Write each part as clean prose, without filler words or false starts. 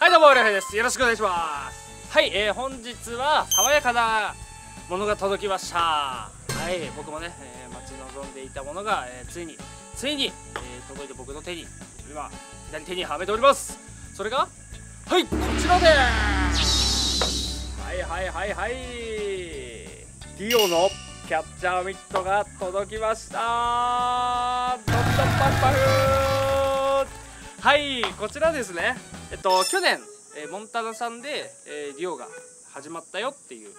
はいどうも、浦平です。よろしくお願いします。はい、本日は爽やかなものが届きました。はい、僕もね、待ち望んでいたものが、ついに、届いて僕の手に、今、左手にはめております。それが、はい、こちらです。はい。DiO のキャッチャーミットが届きました。ドンドンパンパフ。はい、こちらですね。去年、モンタナさんで、DiO が始まったよっていう、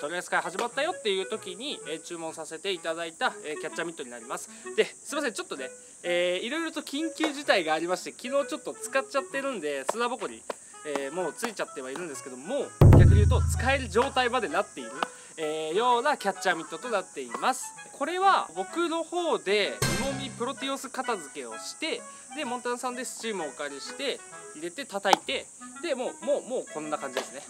取り扱い始まったよっていう時に、注文させていただいた、キャッチャーミットになります。ですいません、ちょっとね、いろいろと緊急事態がありまして、昨日ちょっと使っちゃってるんで砂ぼこり、もうついちゃってはいるんですけども、逆に言うと使える状態までなっている、ようなキャッチャーミットとなっています。これは僕の方で芋みプロティオス片付けをして、でモンタナさんでスチームをお借りして入れて叩いて、でもうこんな感じですね。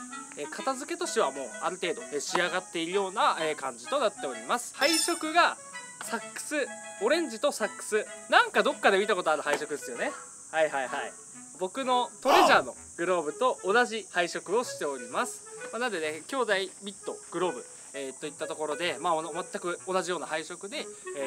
片付けとしてはもうある程度仕上がっているような感じとなっております。配色がサックスオレンジとサックス、なんかどっかで見たことある配色ですよね。はい、僕のトレジャーのグローブと同じ配色をしております。なのでね、兄弟ミットグローブといったところで、全く同じような配色で、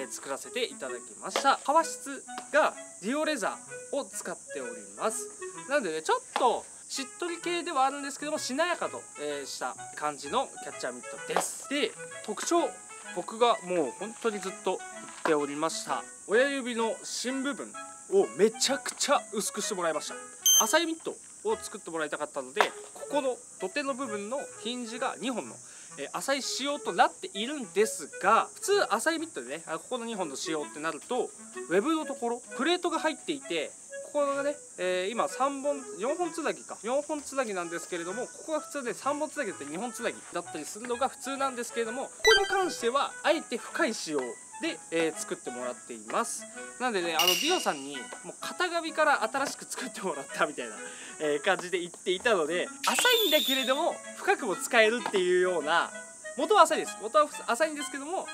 作らせていただきました。革質がDiOレザーを使っております。なのでね、ちょっとしっとり系ではあるんですけども、しなやかとした感じのキャッチャーミットです。で、特徴、僕がもう本当にずっと言っておりました。親指の芯部分をめちゃくちゃ薄くしてもらいました。浅いミットを作ってもらいたかったので、ここの土手の部分のヒンジが2本の浅い仕様となっているんですが、普通浅いミットでね、ここの2本の仕様ってなるとウェブのところプレートが入っていて、ここがね、今4本つなぎなんですけれども、ここが普通で3本つなぎだったり2本つなぎだったりするのが普通なんですけれども、ここに関してはあえて深い仕様で、作ってもらっています。なのでね、DiO さんにもう型紙から新しく作ってもらったみたいな、感じで言っていたので、浅いんだけれども深くも使えるっていうような、元は浅いです、元は浅いんですけども、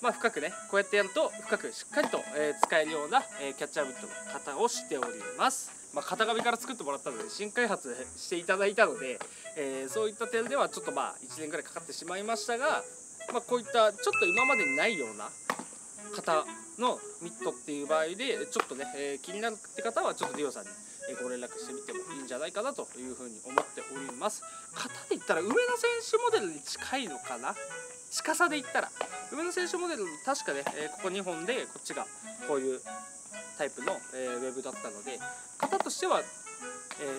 深くね、こうやってやると深くしっかりと、使えるような、キャッチャーミットの型をしております。型紙から作ってもらったので、新開発していただいたので、そういった点ではちょっと1年ぐらいかかってしまいましたが、こういったちょっと今までにないような型のミットっていう場合で、ちょっとね、気になるって方はちょっとDiOさんにご連絡してみてもいいんじゃないかなというふうに思っております。型で言ったら上野選手モデルに近いのかな、近さで言ったら上野選手モデル、確かね、ここ2本でこっちがこういうタイプの、ウェブだったので、型としては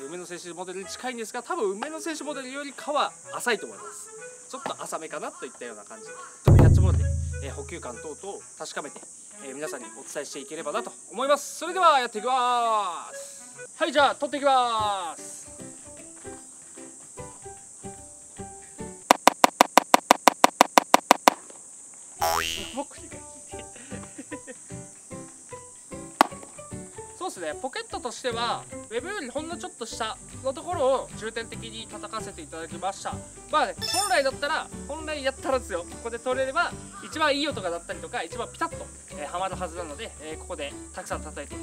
梅野選手モデルに近いんですが、多分梅野選手モデルよりかは浅いと思います。ちょっと浅めかなといったような感じで、ちょっとキャッチボールで、補給感等々を確かめて、皆さんにお伝えしていければなと思います。それではやっていきます。はい、じゃあ取っていきます。僕にが効いてそうですね、ポケットとしてはウェブよりほんのちょっと下のところを重点的に叩かせていただきました。本来やったらですよ、ここで取れれば一番いい音が鳴ったりとか、一番ピタッとはまるはずなので、ここでたくさん叩いて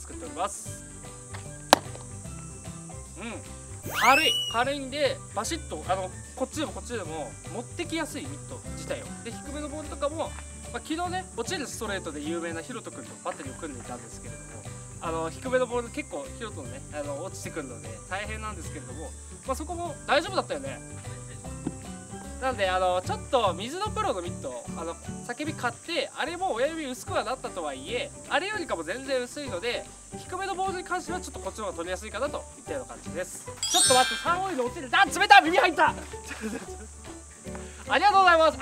作っております。軽いんで、バシッとこっちでもこっちでも持ってきやすいミット自体をで、低めのボールとかも、昨日ね、落ちるストレートで有名なヒロト君とバッテリーを組んでいたんですけれども、低めのボール結構ヒロトのね、落ちてくるので大変なんですけれども、そこも大丈夫だったよね。なんでちょっと水のプロのミット、叫び買って、あれも親指薄くはなったとはいえ、あれよりかも全然薄いので、低めのボールに関してはちょっとこっちの方が取りやすいかなといったような感じです。ちょっと待って、3オイル落ちる、冷たい、耳入ったありがとうございます。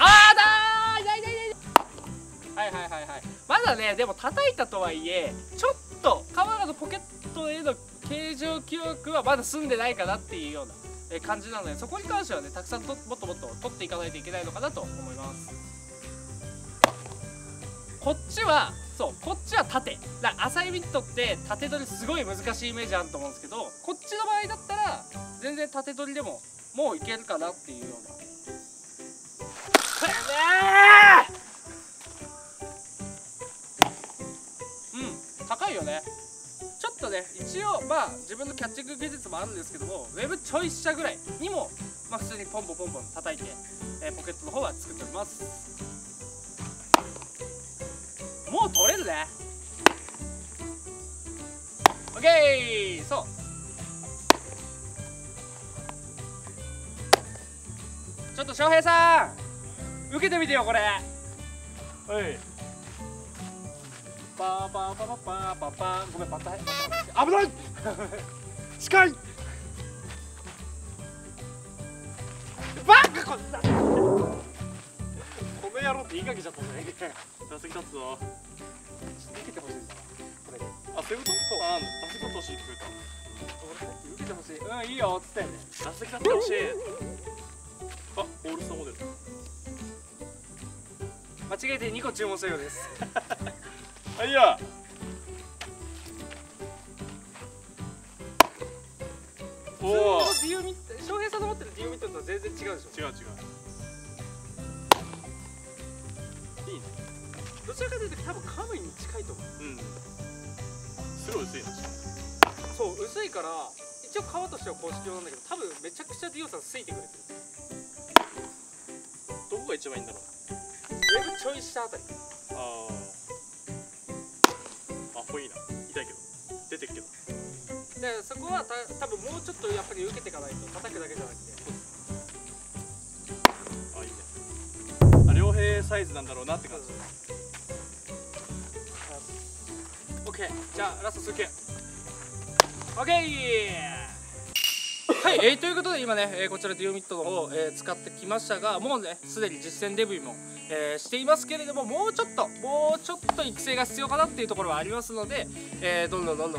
はい、まだね、でも叩いたとはいえ、ちょっとカメラのポケットへの形状記憶はまだ済んでないかなっていうような感じなので、そこに関してはね、たくさんもっと取っていかないといけないのかなと思います。こっちは縦だから、浅いミットって縦取りすごい難しいイメージあると思うんですけど、こっちの場合だったら全然縦取りでももういけるかなっていうような。高いよね。ちょっとね、一応まあ自分のキャッチング技術もあるんですけども、ウェブちょい下ぐらいにも、まあ、普通にポンポンポンポン叩いて、ポケットの方は作っております。もう取れるね。 OK。 そう、ちょっと翔平さん受けてみてよこれ。はい、パーパーパーパーパーパー。ごめん、バタヘ危ない近いバッカこんなこの野郎って言いかけちゃったね。打席立つぞ。受けてほしいんだこれ。あ、そういうこと。あ、打席立ってほしいって言うか。受けてほしい。うん、いいよっつってね。打席立ってほしい。あ、オールスターモデル間違えて2個注文したようですはいや。おお。DiOミット、翔平さんの持ってるDiOミットとは全然違うでしょ。違う違う。いいね。どちらかというと多分カムイに近いと思う。うん。すごい薄いな。そう、薄いから一応皮としては公式用なんだけど、多分めちゃくちゃDiOさんついてくれてる。どこが一番いいんだろう。ウェブちょい下あたり。ああ。いいな、痛いけど出てるけど。でそこは多分もうちょっとやっぱり受けていかないと、叩くだけじゃなくて。あ、いいね。あ、両平サイズなんだろうなって感じ。オッケー、じゃあラスト数球。オッケー。はい、ということで今ね、こちらDiOミットを、使ってきましたが、もうねすでに実践デビューも、していますけれども、もうちょっと育成が必要かなっていうところはありますので、どんどん、育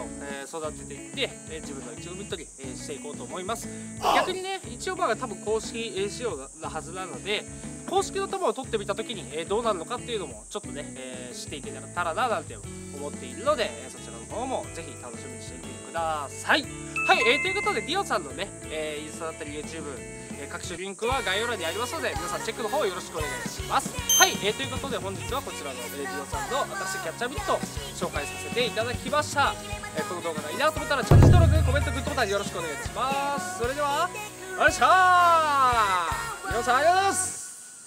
てていって、自分のDiOミットに、していこうと思います。逆にね、一応まあ多分公式、仕様なはずなので、公式の球を取ってみた時に、どうなるのかっていうのもちょっとね、していけたらななんて思っているので、そちらの方もぜひ楽しみにしていてください。はい、ということでDiOさんのね、インスタだったり YouTube、各種リンクは概要欄にありますので、皆さんチェックの方よろしくお願いします。はい、ということで本日はこちらのDiOさんの私キャッチャーミットを紹介させていただきました。この動画がいいなと思ったらチャンネル登録、コメント、グッドボタンよろしくお願いします。それではお願いします。皆さんありがとうございます。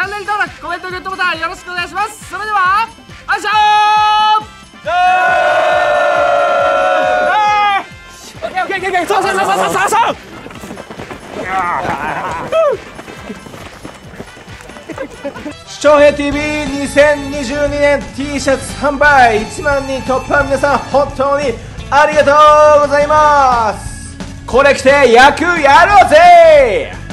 チャンネル登録、コメント、グッドボタンよろしくお願いします。それではおいしょー。翔平 TV2022 年 T シャツ販売1万人突破。皆さん本当にありがとうございます。これ着て野球やろうぜ。